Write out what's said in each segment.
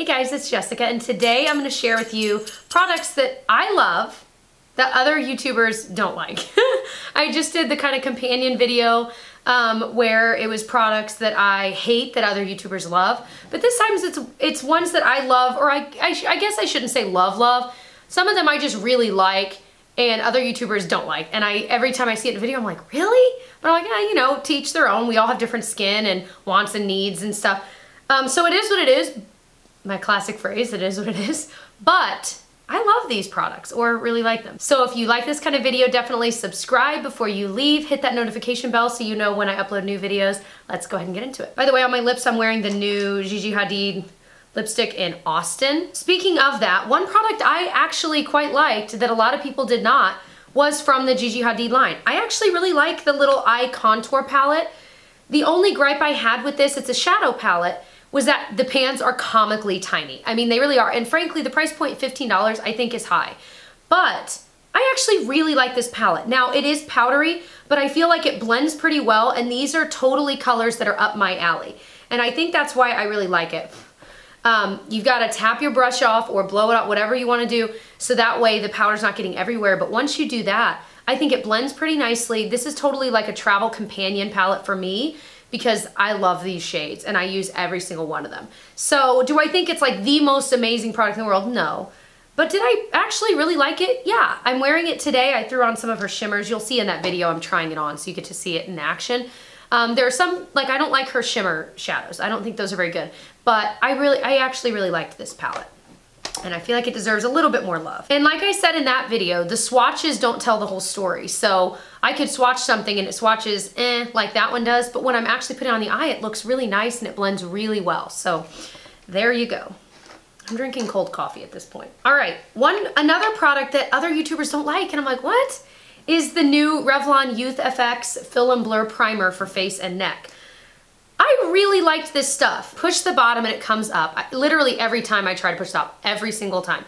Hey guys, it's Jessica, and today I'm going to share with you products that I love that other YouTubers don't like. I just did the kind of companion video where it was products that I hate that other YouTubers love, but this time it's ones that I love, or I guess I shouldn't say love. Some of them I just really like and other YouTubers don't like, and every time I see it in a video I'm like, really? But I'm like, yeah, you know, to each their own. We all have different skin and wants and needs and stuff. So it is what it is. My classic phrase, it is what it is, but I love these products or really like them. So if you like this kind of video, definitely subscribe before you leave. Hit that notification bell so you know when I upload new videos. Let's go ahead and get into it. By the way, on my lips, I'm wearing the new Gigi Hadid lipstick in Austin. Speaking of that, one product I actually quite liked that a lot of people did not was from the Gigi Hadid line. I actually really like the little eye contour palette. The only gripe I had with this, it's a shadow palette, was that the pans are comically tiny. I mean, they really are. And frankly, the price point, $15, I think is high. But I actually really like this palette. Now, it is powdery, but I feel like it blends pretty well, and these are totally colors that are up my alley. And I think that's why I really like it. You've got to tap your brush off or blow it out, whatever you want to do, so that way the powder's not getting everywhere. But once you do that, I think it blends pretty nicely. This is totally like a travel companion palette for me, because I love these shades and I use every single one of them. So do I think it's like the most amazing product in the world? No. But did I actually really like it? Yeah. I'm wearing it today. I threw on some of her shimmers. You'll see in that video I'm trying it on, so you get to see it in action. There are some, like, I don't like her shimmer shadows. I don't think those are very good. But I actually really liked this palette. And I feel like it deserves a little bit more love. And like I said in that video, the swatches don't tell the whole story. So I could swatch something and it swatches like that one does, but when I'm actually putting it on the eye, it looks really nice and it blends really well. So there you go. I'm drinking cold coffee at this point. All right, another product that other YouTubers don't like, and I'm like, what? Is the new Revlon Youth FX Fill and Blur Primer for face and neck. I really liked this stuff. Push the bottom and it comes up. Literally every time I try to push the top, every single time.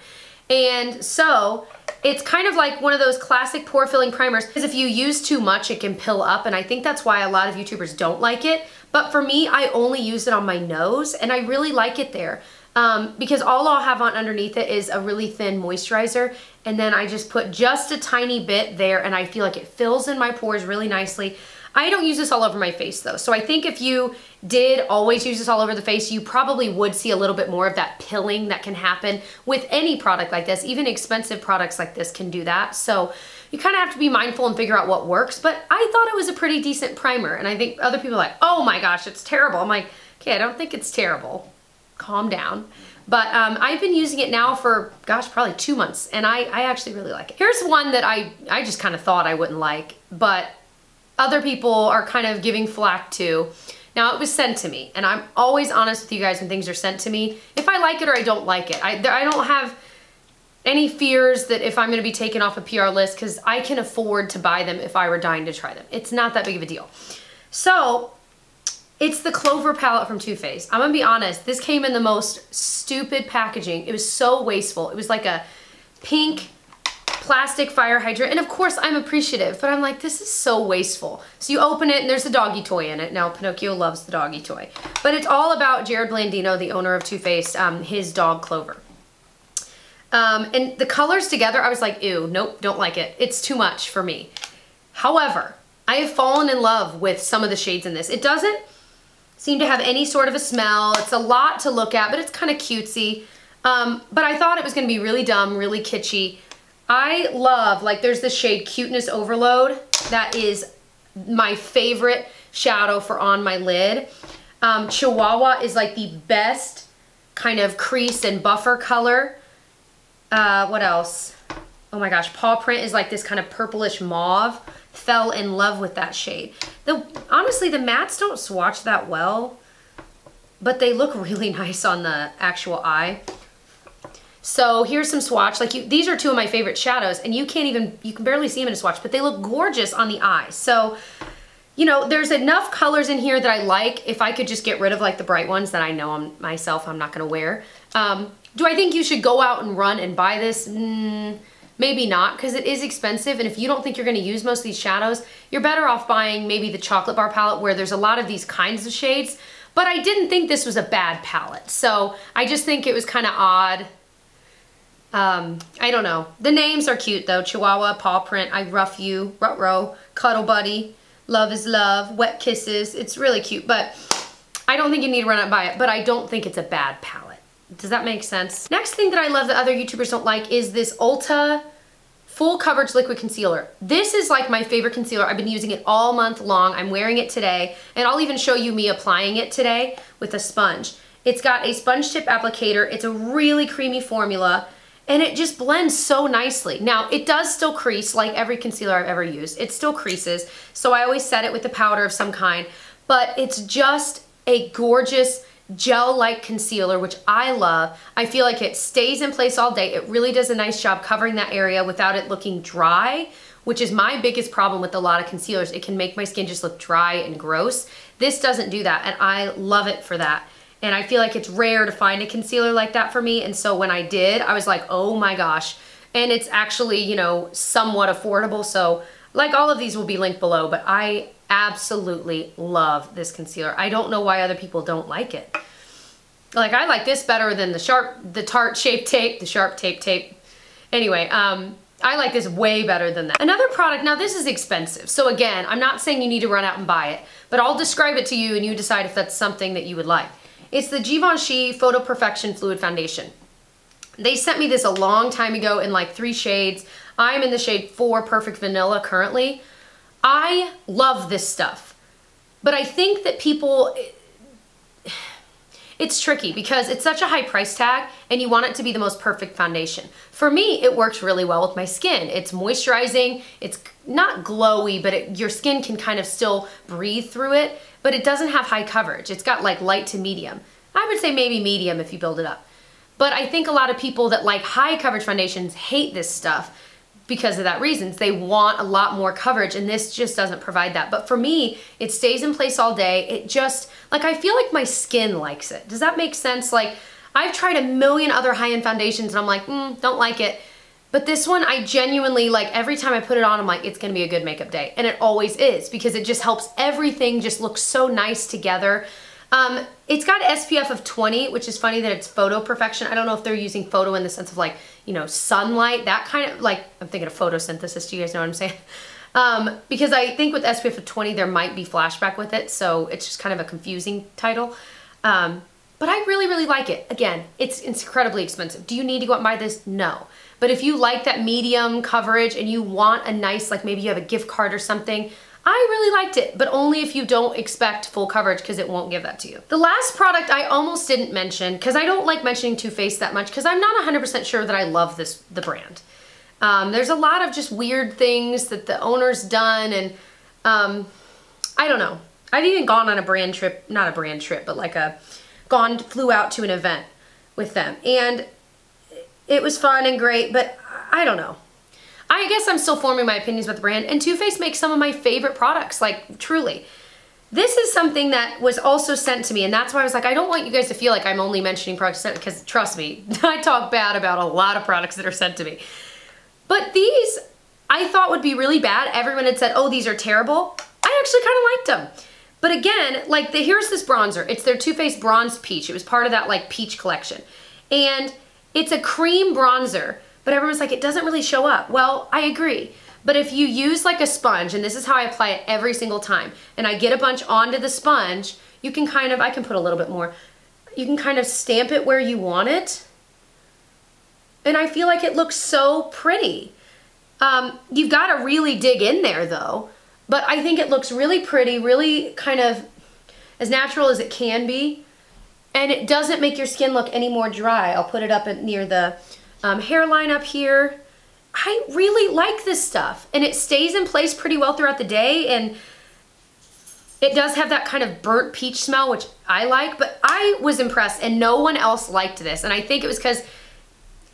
And so it's kind of like one of those classic pore filling primers, because if you use too much, it can pill up. And I think that's why a lot of YouTubers don't like it. But for me, I only use it on my nose and I really like it there. Because all I'll have on underneath it is a really thin moisturizer, and then I just put just a tiny bit there and I feel like it fills in my pores really nicely. I don't use this all over my face though, so I think if you did always use this all over the face, you probably would see a little bit more of that pilling that can happen with any product like this. Even expensive products like this can do that, so you kind of have to be mindful and figure out what works. But I thought it was a pretty decent primer, and I think other people are like, oh my gosh, it's terrible. I'm like, okay, I don't think it's terrible. Calm down. But I've been using it now for, gosh, probably 2 months, and I actually really like it. Here's one that I just kind of thought I wouldn't like, but other people are kind of giving flack to. Now, it was sent to me, and I'm always honest with you guys when things are sent to me. If I like it or I don't like it, I don't have any fears that if I'm going to be taken off a PR list, because I can afford to buy them if I were dying to try them. It's not that big of a deal. So it's the Clover palette from Too Faced. I'm gonna be honest, this came in the most stupid packaging. It was so wasteful. It was like a pink plastic fire hydrant, and of course I'm appreciative, but I'm like, this is so wasteful. So you open it and there's a doggy toy in it. Now, Pinocchio loves the doggy toy, but it's all about Jared Blandino, the owner of Too Faced, his dog Clover. And the colors together, I was like, ew, nope, don't like it. It's too much for me. However, I have fallen in love with some of the shades in this. It doesn't seem to have any sort of a smell. It's a lot to look at, but it's kind of cutesy. But I thought it was gonna be really dumb, really kitschy. I love, like, there's this shade Cuteness Overload. That is my favorite shadow for on my lid. Chihuahua is like the best kind of crease and buffer color. What else? Oh my gosh, Paw Print is like this kind of purplish mauve. Fell in love with that shade. Honestly, the mattes don't swatch that well, but they look really nice on the actual eye. So here's some swatch. Like, these are two of my favorite shadows, and you can barely see them in a swatch, but they look gorgeous on the eye. So, you know, there's enough colors in here that I like. If I could just get rid of like the bright ones that I know I'm not gonna wear. Do I think you should go out and run and buy this? Maybe not, because it is expensive, and if you don't think you're going to use most of these shadows, you're better off buying maybe the chocolate bar palette, where there's a lot of these kinds of shades, But I didn't think this was a bad palette, so I just think it was kind of odd. I don't know. The names are cute though. Chihuahua, Paw Print, I Rough You, Ruh-Roh, Cuddle Buddy, Love is Love, Wet Kisses. It's really cute, but I don't think you need to run out and buy it, but I don't think it's a bad palette. Does that make sense? Next thing that I love that other YouTubers don't like is this Ulta Full Coverage Liquid Concealer. This is like my favorite concealer. I've been using it all month long. I'm wearing it today, and I'll even show you me applying it today with a sponge. It's got a sponge tip applicator. It's a really creamy formula, and it just blends so nicely. Now, it does still crease like every concealer I've ever used. It still creases, so I always set it with a powder of some kind, but it's just a gorgeous gel-like concealer, which I love. I feel like it stays in place all day. It really does a nice job covering that area without it looking dry, which is my biggest problem with a lot of concealers. It can make my skin just look dry and gross. This doesn't do that, and I love it for that. And I feel like it's rare to find a concealer like that for me, and so when I did, I was like, oh my gosh. And it's actually, you know, somewhat affordable, so like all of these will be linked below, but I absolutely love this concealer. I don't know why other people don't like it. Like, I like this better than the Tarte Shape Tape, the Sharp Tape Tape. Anyway, I like this way better than that. Another product, now this is expensive, so again, I'm not saying you need to run out and buy it, but I'll describe it to you and you decide if that's something that you would like. It's the Givenchy Photo Perfection Fluid Foundation. They sent me this a long time ago in like 3 shades. I'm in the shade 4 Perfect Vanilla currently. I love this stuff, but I think that people, it's tricky because it's such a high price tag and you want it to be the most perfect foundation. For me, it works really well with my skin. It's moisturizing, it's not glowy, but your skin can kind of still breathe through it, but it doesn't have high coverage. It's got like light to medium. I would say maybe medium if you build it up. But I think a lot of people that like high coverage foundations hate this stuff because of that reason. They want a lot more coverage, and this just doesn't provide that. But for me, it stays in place all day. It just, like, I feel like my skin likes it. Does that make sense? Like, I've tried a million other high-end foundations, and I'm like, don't like it. But this one, I genuinely, like, every time I put it on, I'm like, it's gonna be a good makeup day. And it always is, because it just helps everything just look so nice together. It's got SPF of 20, which is funny that it's photo perfection. I don't know if they're using photo in the sense of like, you know, sunlight, that kind of, like, I'm thinking of photosynthesis. Do you guys know what I'm saying? Because I think with SPF of 20, there might be flashback with it. So it's just kind of a confusing title. But I really, really like it. Again, it's incredibly expensive. Do you need to go out and buy this? No. But if you like that medium coverage and you want a nice, like maybe you have a gift card or something, I really liked it, but only if you don't expect full coverage, because it won't give that to you. The last product I almost didn't mention, because I don't like mentioning Too Faced that much, because I'm not 100% sure that I love the brand. There's a lot of just weird things that the owner's done, and I don't know. I've even gone on a brand trip, not a brand trip, but like flew out to an event with them, and it was fun and great, but I don't know. I guess I'm still forming my opinions about the brand, and Too Faced makes some of my favorite products, like, truly. This is something that was also sent to me, and that's why I was like, I don't want you guys to feel like I'm only mentioning products, because trust me, I talk bad about a lot of products that are sent to me. But these, I thought would be really bad. Everyone had said, oh, these are terrible. I actually kind of liked them. But again, like, here's this bronzer. It's their Too Faced Bronzed Peach. It was part of that, like, peach collection. And it's a cream bronzer. But everyone's like, it doesn't really show up. Well, I agree. But if you use like a sponge, and this is how I apply it every single time, and I get a bunch onto the sponge, you can kind of, I can put a little bit more, you can kind of stamp it where you want it. And I feel like it looks so pretty. You've got to really dig in there though. But I think it looks really pretty, really kind of as natural as it can be. And it doesn't make your skin look any more dry. I'll put it up near the hairline up here. I really like this stuff, and it stays in place pretty well throughout the day, and it does have that kind of burnt peach smell, which I like, but I was impressed, and no one else liked this, and I think it was because,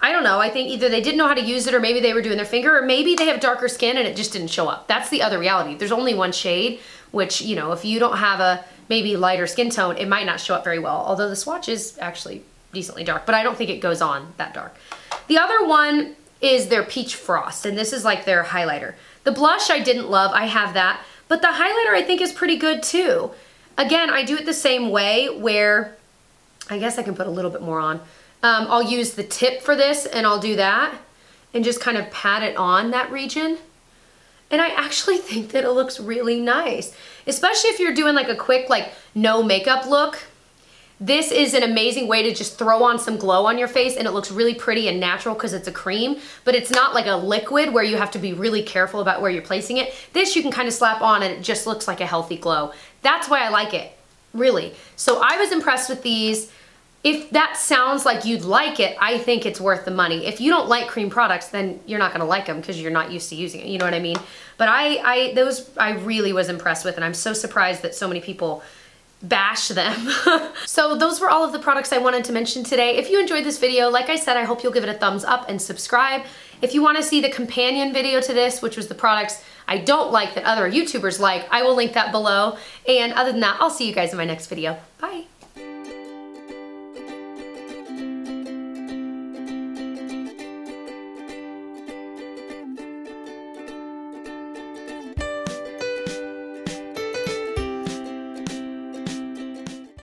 I don't know, I think either they didn't know how to use it, or maybe they were doing their finger, or maybe they have darker skin and it just didn't show up. That's the other reality. There's only one shade, which, you know, if you don't have a maybe lighter skin tone, it might not show up very well, although the swatch is actually decently dark, but I don't think it goes on that dark. The other one is their Peach Frost, and this is like their highlighter. The blush I didn't love, I have that, but the highlighter I think is pretty good too. Again, I do it the same way where, I guess I can put a little bit more on. I'll use the tip for this and I'll do that and just kind of pat it on that region. And I actually think that it looks really nice, especially if you're doing like a quick, like no makeup look. This is an amazing way to just throw on some glow on your face, and it looks really pretty and natural because it's a cream, but it's not like a liquid where you have to be really careful about where you're placing it. This you can kind of slap on and it just looks like a healthy glow. That's why I like it, really. So I was impressed with these. If that sounds like you'd like it, I think it's worth the money. If you don't like cream products, then you're not gonna like them because you're not used to using it, you know what I mean? But I really was impressed with, and I'm so surprised that so many people bash them. So those were all of the products I wanted to mention today. If you enjoyed this video, like I said, I hope you'll give it a thumbs up and subscribe. If you wanna see the companion video to this, which was the products I don't like that other YouTubers like, I will link that below. And other than that, I'll see you guys in my next video. Bye.